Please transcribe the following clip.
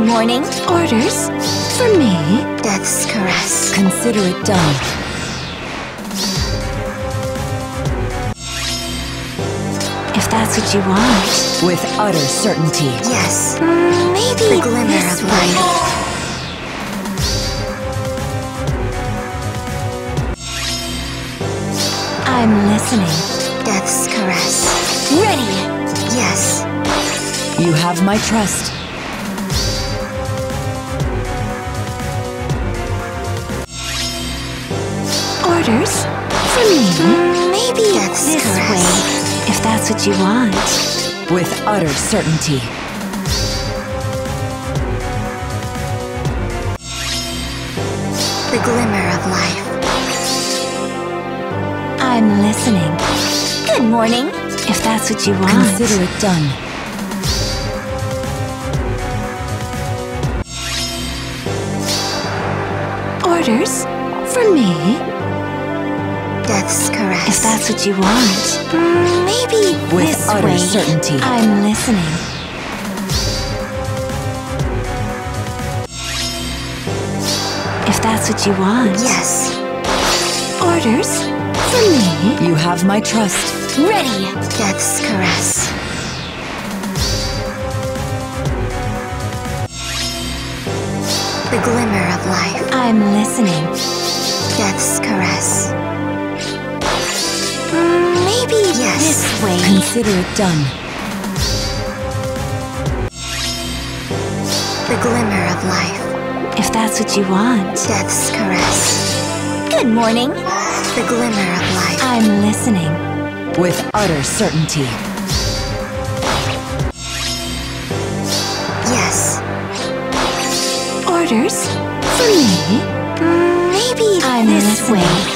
Good morning. Orders? For me? Death's caress. Consider it done. If that's what you want. With utter certainty. Yes. Maybe the glimmer of light. I'm listening. Death's caress. Ready! Yes. You have my trust. Orders? For me? Maybe Death's this caress. Way, if that's what you want. With utter certainty. The glimmer of life. I'm listening. Good morning. If that's what you want. Consider it done. Orders? For me? Death's caress. If that's what you want. Maybe with this utter way. Certainty. I'm listening. If that's what you want. Yes. Orders? For me? You have my trust. Ready! Death's caress. The glimmer of life. I'm listening. Death's caress. Maybe yes. This way. Consider it done. The glimmer of life. If that's what you want. Death's caress. Good morning. The glimmer of life. I'm listening. With utter certainty. Yes. Orders? For me? Maybe I'm this way.